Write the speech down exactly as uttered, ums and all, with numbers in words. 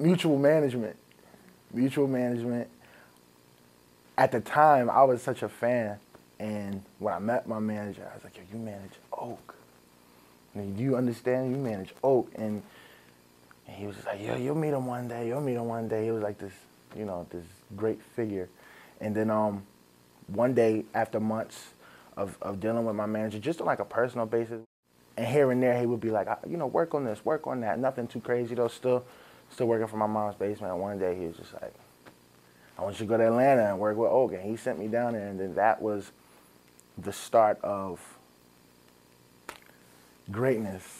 mutual management. Mutual management. At the time, I was such a fan, and when I met my manager, I was like, yo, you manage Oak. And do you understand? You manage Oak. And, and he was just like, yo, you'll meet him one day. You'll meet him one day. He was like this, you know, this great figure. And then um, one day, after months of, of dealing with my manager, just on like a personal basis, and here and there, he would be like, you know, work on this, work on that. Nothing too crazy, though. Still, still working from my mom's basement. And one day, he was just like, I want you to go to Atlanta and work with Oak. And he sent me down there, and then that was the start of greatness.